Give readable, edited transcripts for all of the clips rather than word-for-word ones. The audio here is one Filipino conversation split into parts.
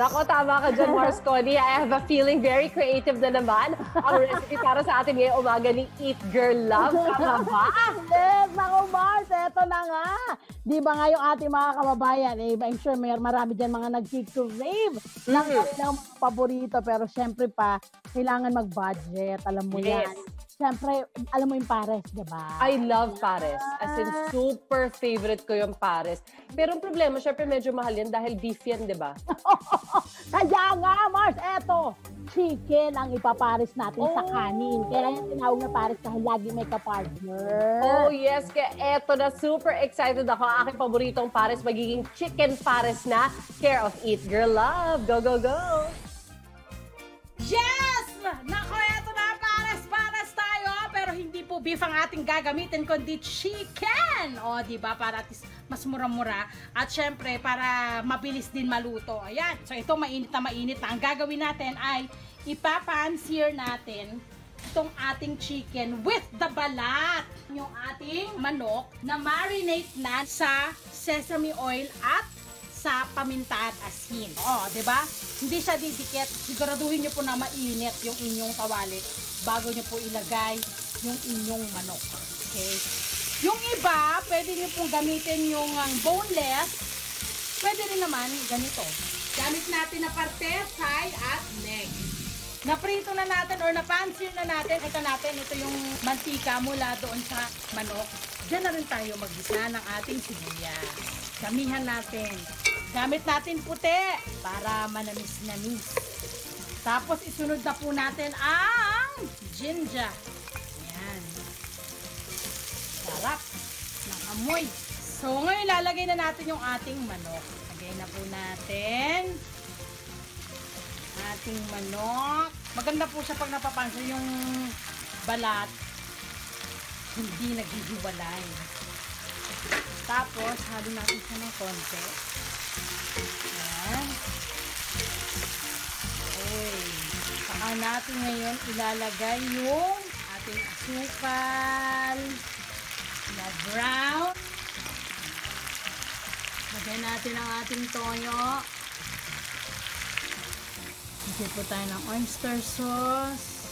Nako, tama ka dyan, Mars Connie. I have a feeling very creative na naman. Ang recipe para sa atin ngayong umaga ni Eat Girl Love. Tama ba? Yes, nako Mars, eto na nga. Di ba nga yung ating mga kababayan, eh, I'm sure may marami dyan mga nag-seek to rave ng kanilang paborito. Pero syempre pa, kailangan mag-budget. Alam mo yan. Siyempre, alam mo yung Pares, diba? I love Pares. As in, super favorite ko yung Pares. Pero ang problema, siyempre medyo mahal yan dahil beef yan, diba? Kaya nga, Mars, eto. Chicken ang ipapares natin sa kanin. Kaya yung tinawag na Pares dahil lagi may kapartner. Oh, yes. Kaya eto na. Super excited ako. Ang aking paboritong Pares magiging Chicken Pares na. Care of Eat Girl Love. Go, go, go! Yes! Nako, eto na. Hindi po beef ang ating gagamitin kundi chicken. O, diba? Para mas mura-mura. At syempre, para mabilis din maluto. Ayan. So, ito mainit na. Ang gagawin natin ay ipapansear natin itong ating chicken with the balat. Yung ating manok na marinate na sa sesame oil at sa paminta at asin. O, diba? Hindi siya didikit. Siguraduhin nyo po na mainit yung inyong kawali bago nyo po ilagay yung inyong manok. Okay? Yung iba, pwede nyo pong gamitin yung boneless. Pwede rin naman ganito. Gamit natin na parte, thigh at leg. Naprito na natin or napansin na natin. Ito natin, ito yung mantika mula doon sa manok. Diyan na rin tayo mag-isa ng ating sibuyas. Damihan natin. Gamit natin puti para manamis-namis. Tapos isunod na po natin ang ginger. Sarap ng amoy. So, ngayon lalagay na natin yung ating manok. Lagay na po natin ating manok. Maganda po siya pag napapansin yung balat. Hindi naghihiwalay. Tapos, halo natin siya ng konti. Ayan. Okay. Saka natin ngayon ilalagay yung ating asukal. Brown. Lagyan natin ang ating toyo. Bigyan po tayo ng oyster sauce.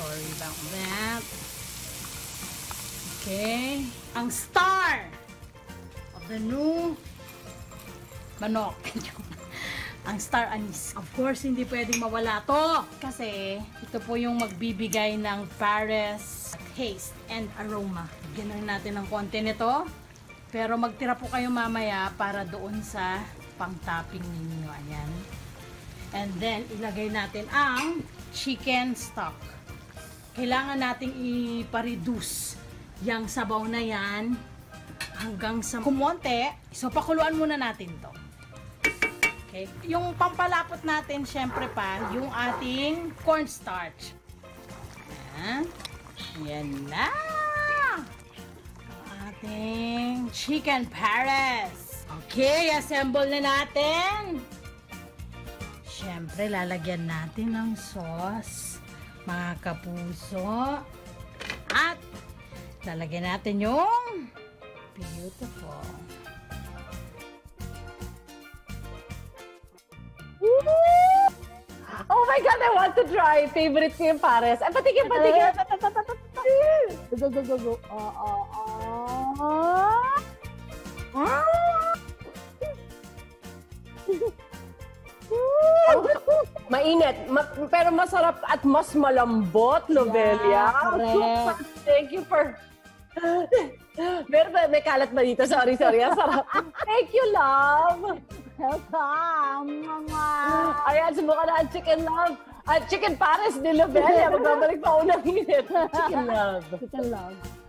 Sorry about that. Okay. Ang star of the new manok. Ang star anise. Of course, hindi pwedeng mawala to. Kasi ito po yung magbibigay ng Pares taste and aroma. Ganun natin ang konti nito. Pero magtira po kayo mamaya para doon sa pang-topping ninyo. Ayan. And then, ilagay natin ang chicken stock. Kailangan nating ipareduce yung sabaw na yan hanggang sa kumonte. So, pakuluan muna natin to. Okay. Yung pampalapot natin, syempre pa, yung ating cornstarch. Ayan. Ayan na! Ating Chicken Pares. Okay, assemble na natin. Syempre, lalagyan natin ng sauce, mga kapuso. At lalagyan natin yung beautiful. Oh my God, I want to try. Favorite ko yung Pares. Ay, patigil. Go. Mainit, pero masarap at mas malambot, Lovelia. Yeah, thank you for... May kalat ba dito? Sorry. Ang sarap. Thank you, love. Welcome, mama. Ayan, subukan na ang Chicken Love. Chicken Pares ni Lovelia. Magbabalik pa unang init. Chicken Love.